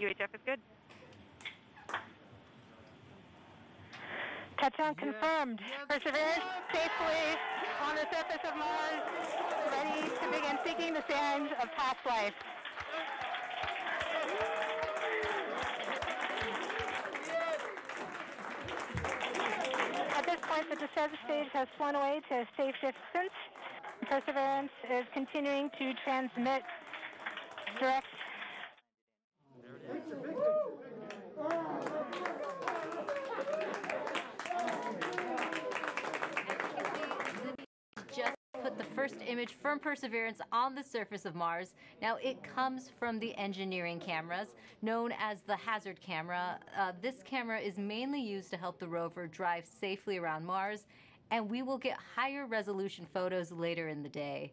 UHF is good. Touchdown confirmed. Yes. Perseverance safely on the surface of Mars, ready to begin seeking the signs of past life. At this point, the descent stage has flown away to a safe distance. Perseverance is continuing to transmit direct. There it is. Just put the first image from Perseverance on the surface of Mars. Now, it comes from the engineering cameras, known as the Hazard camera. This camera is mainly used to help the rover drive safely around Mars, and we will get higher resolution photos later in the day.